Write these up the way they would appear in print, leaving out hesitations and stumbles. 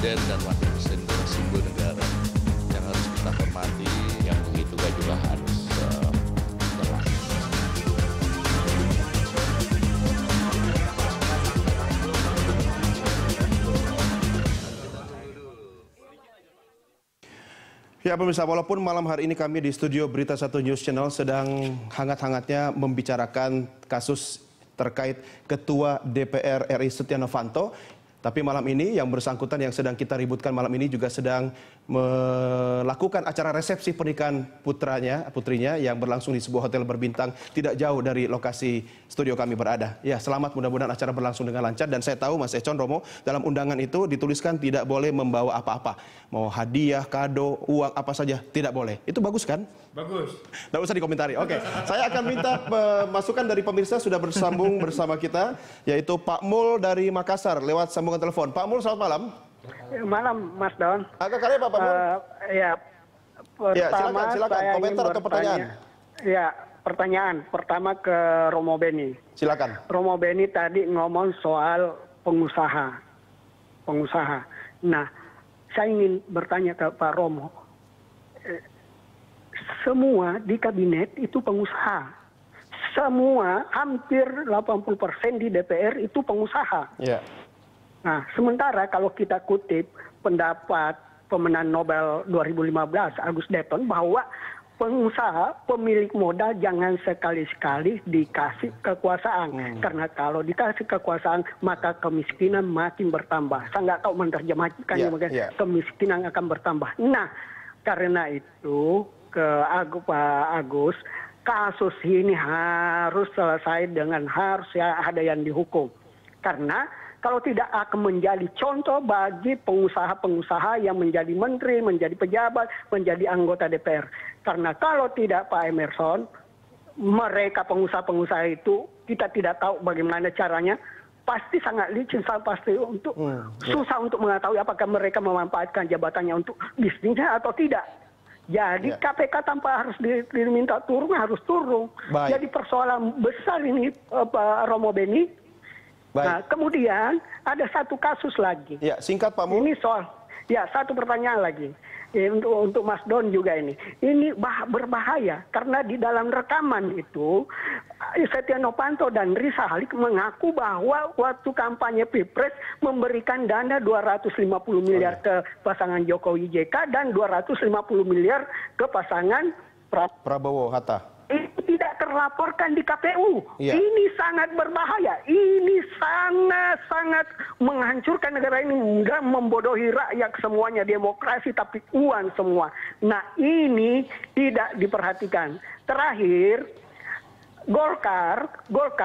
Presiden dan Wakil Presiden adalah simbol negara yang harus kita hormati, yang begitu juga harus jelas. Ya pemirsa, walaupun malam hari ini kami di studio Berita Satu News Channel sedang hangat-hangatnya membicarakan kasus terkait Ketua DPR RI Setya Novanto. Tapi malam ini yang bersangkutan yang sedang kita ributkan malam ini juga sedang melakukan acara resepsi pernikahan putrinya yang berlangsung di sebuah hotel berbintang tidak jauh dari lokasi studio kami berada. Ya, selamat, mudah-mudahan acara berlangsung dengan lancar. Dan saya tahu Mas Econ Romo, dalam undangan itu dituliskan tidak boleh membawa apa-apa. Mau hadiah, kado, uang, apa saja, tidak boleh. Itu bagus kan? Bagus. Nggak usah dikomentari. Oke, saya akan minta masukan dari pemirsa sudah bersambung bersama kita, yaitu Pak Mul dari Makassar lewat sambungan telepon. Pak Mul, selamat malam. Malam, Mas Don. Agak karya Pak Mul. Ya, pertama silakan. Saya komentar atau pertanyaan. Ya, pertanyaan. Pertama ke Romo Beni. Silakan. Romo Beni tadi ngomong soal pengusaha. Nah, saya ingin bertanya ke Pak Romo. Semua di kabinet itu pengusaha. Semua hampir 80% di DPR itu pengusaha. Yeah. Nah, sementara kalau kita kutip pendapat pemenang Nobel 2015 Agus Deppan bahwa pengusaha pemilik modal jangan sekali-sekali dikasih kekuasaan. Karena kalau dikasih kekuasaan maka kemiskinan makin bertambah. Saya nggak tahu menerjemahkannya bagaimana. Kemiskinan akan bertambah. Nah, karena itu ke Pak Agus, kasus ini harus selesai dengan harus ada yang dihukum. Karena kalau tidak akan menjadi contoh bagi pengusaha-pengusaha yang menjadi menteri, menjadi pejabat, menjadi anggota DPR. Karena kalau tidak Pak Emerson, mereka pengusaha-pengusaha itu kita tidak tahu bagaimana caranya. Pasti sangat licin, pasti untuk susah untuk mengetahui apakah mereka memanfaatkan jabatannya untuk bisnisnya atau tidak. Jadi KPK tanpa harus diminta turun, harus turun. Baik. Jadi persoalan besar ini Pak Romo Beni. Baik. Nah, kemudian ada satu kasus lagi. Ya, singkat Pak Mul. Ini soal, ya satu pertanyaan lagi untuk Mas Don juga ini. Ini berbahaya karena di dalam rekaman itu Setya Novanto dan Riza Chalid mengaku bahwa waktu kampanye PIPRES memberikan dana 250 miliar ke pasangan Jokowi-JK dan 250 miliar ke pasangan Prabowo-Hatta. Itu tidak terlaporkan di KPU. Ya. Ini sangat berbahaya. Ini sangat-sangat menghancurkan negara ini. Enggak, membodohi rakyat semuanya. Demokrasi tapi uang semua. Nah, ini tidak diperhatikan. Terakhir, Golkar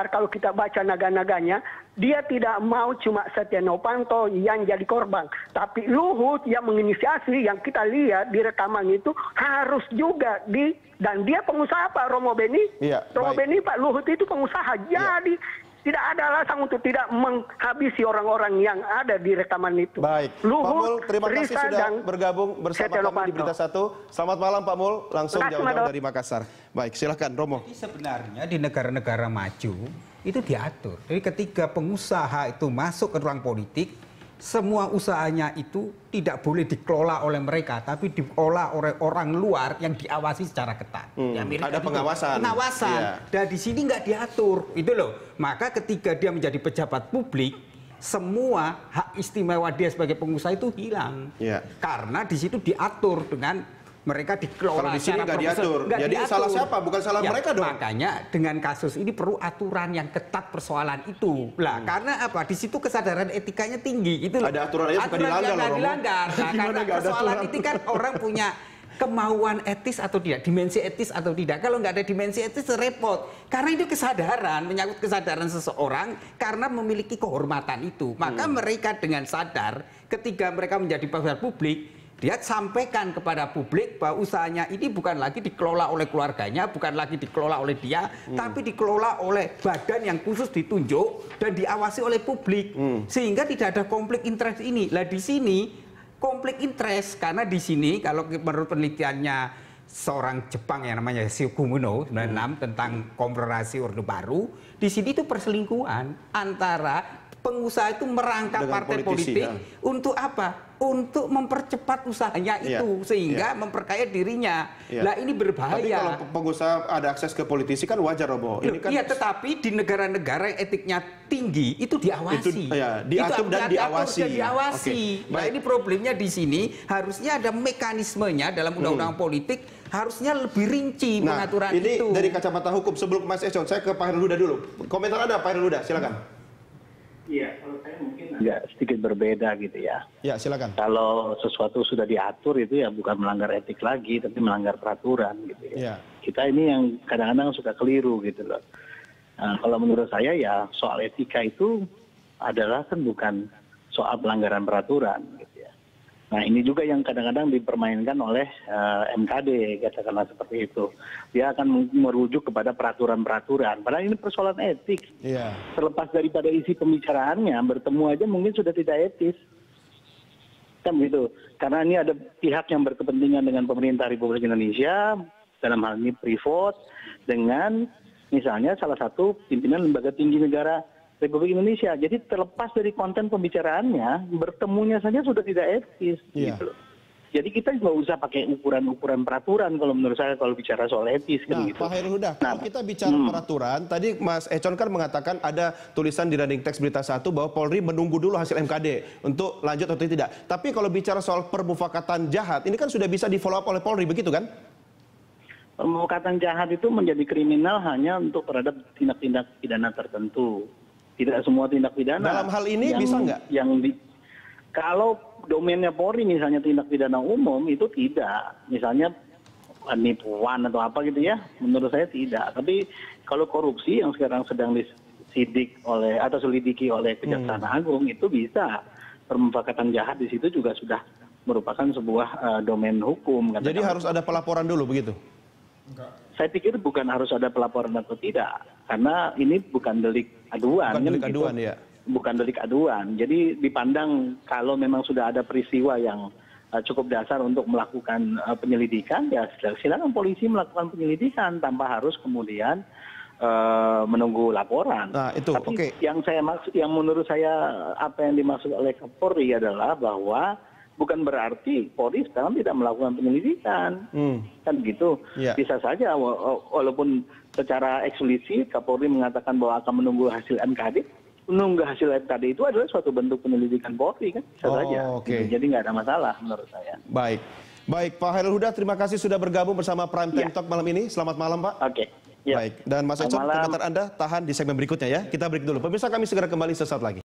kalau kita baca naga-naganya, dia tidak mau cuma Setya Novanto yang jadi korban. Tapi Luhut yang menginisiasi, yang kita lihat di rekaman itu harus juga di... Dan dia pengusaha Pak Romo Beni. Ya, Romo Beni, Pak Luhut itu pengusaha. Jadi... Ya. Tidak ada alasan untuk tidak menghabisi orang-orang yang ada di rekaman itu. Baik, Luhut, Pak Mul, terima kasih Risa sudah bergabung bersama kami di Berita Satu. Selamat malam Pak Mul, langsung jauh-jauh dari Makassar. Baik, silahkan Romo. Jadi sebenarnya di negara-negara maju itu diatur. Jadi ketika pengusaha itu masuk ke ruang politik, semua usahanya itu tidak boleh dikelola oleh mereka, tapi dikelola oleh orang luar yang diawasi secara ketat. Ada pengawasan. Pengawasan. Ya. Dan di sini nggak diatur, itu loh. Maka ketika dia menjadi pejabat publik, semua hak istimewa dia sebagai pengusaha itu hilang. Ya. Karena di situ diatur dengan mereka dikelola. Kalau di sini nggak diatur, jadi salah siapa? Bukan salah mereka dong. Makanya dengan kasus ini perlu aturan yang ketat persoalan itu. Lah, karena apa? Di situ kesadaran etikanya tinggi. Itu ada aturan aja suka dilanggar. Nah, karena persoalan itu kan orang punya kemauan etis atau tidak, dimensi etis atau tidak. Kalau nggak ada dimensi etis, repot. Karena itu kesadaran, menyangkut kesadaran seseorang karena memiliki kehormatan itu. Maka mereka dengan sadar ketika mereka menjadi pejabat publik, dia sampaikan kepada publik bahwa usahanya ini bukan lagi dikelola oleh keluarganya, bukan lagi dikelola oleh dia, tapi dikelola oleh badan yang khusus ditunjuk dan diawasi oleh publik. Sehingga tidak ada konflik interest ini. Lah di sini konflik interest, karena di sini kalau menurut penelitiannya seorang Jepang yang namanya Sio Kumuno 96 tentang komparasi Orde Baru, di sini itu perselingkuhan antara pengusaha itu merangkap dengan partai politik ya. Untuk apa? Untuk mempercepat usahanya itu, sehingga memperkaya dirinya. Nah ini berbahaya. Tapi kalau pengusaha ada akses ke politisi kan wajar, Robo. Iya, kan tetapi di negara-negara yang etiknya tinggi itu diawasi. Itu, ya, diatur dan diawasi. Okay. Nah ini problemnya di sini, harusnya ada mekanismenya dalam undang-undang politik. Harusnya lebih rinci pengaturan itu. Nah, ini dari kacamata hukum. Sebelum Mas Echon, saya ke Pak Herluda dulu. Komentar Anda, Pak Herluda, silakan. Iya, kalau saya mungkin ya sedikit berbeda gitu ya. Ya, silakan. Kalau sesuatu sudah diatur itu ya bukan melanggar etik lagi, tapi melanggar peraturan gitu ya. Kita ini yang kadang-kadang suka keliru gitu loh. Nah, kalau menurut saya ya soal etika itu adalah kan bukan soal pelanggaran peraturan gitu ya. Nah ini juga yang kadang-kadang dipermainkan oleh MKD, katakanlah seperti itu. Dia akan merujuk kepada peraturan-peraturan. Padahal ini persoalan etik. Terlepas daripada isi pembicaraannya, bertemu aja mungkin sudah tidak etis. Kan begitu. Karena ini ada pihak yang berkepentingan dengan pemerintah Republik Indonesia, dalam hal ini Freeport, dengan misalnya salah satu pimpinan lembaga tinggi negara Republik Indonesia. Jadi terlepas dari konten pembicaraannya, bertemunya saja sudah tidak etis. Gitu. Jadi kita nggak usah pakai ukuran-ukuran peraturan kalau menurut saya kalau bicara soal etis. Nah, gitu. Pak Herluda, kalau kita bicara peraturan, tadi Mas Echon kan mengatakan ada tulisan di running text Berita Satu bahwa Polri menunggu dulu hasil MKD untuk lanjut atau tidak. Tapi kalau bicara soal permufakatan jahat, ini kan sudah bisa di follow up oleh Polri, begitu kan? Permufakatan jahat itu menjadi kriminal hanya untuk terhadap tindak-tindak pidana tertentu. Tidak semua tindak pidana. Dalam hal ini yang, bisa nggak? Kalau domainnya Polri misalnya tindak pidana umum itu tidak. Misalnya penipuan atau apa gitu ya, menurut saya tidak. Tapi kalau korupsi yang sekarang sedang disidik oleh atau selidiki oleh Kejaksaan Agung itu bisa. Permufakatan jahat di situ juga sudah merupakan sebuah domain hukum. Jadi harus ada pelaporan dulu begitu? Saya pikir bukan harus ada pelaporan atau tidak, karena ini bukan delik aduan. Bukan delik aduan ya. Bukan delik aduan. Jadi dipandang kalau memang sudah ada peristiwa yang cukup dasar untuk melakukan penyelidikan, ya silakan polisi melakukan penyelidikan tanpa harus kemudian menunggu laporan. Nah, itu. Tapi yang saya maksud, yang menurut saya apa yang dimaksud oleh Kapolri adalah bahwa bukan berarti Polri sekarang tidak melakukan penyelidikan, kan gitu. Bisa saja, walaupun secara eksplisit Kapolri mengatakan bahwa akan menunggu hasil MKD, menunggu hasil MKD itu adalah suatu bentuk penyelidikan Polri kan, bisa saja. Jadi nggak ada masalah menurut saya. Baik, baik Pak Herluda, terima kasih sudah bergabung bersama Prime Time Talk malam ini. Selamat malam Pak. Baik, dan Mas Echon, komentar Anda tahan di segmen berikutnya ya. Kita break dulu. Pemirsa, kami segera kembali sesaat lagi.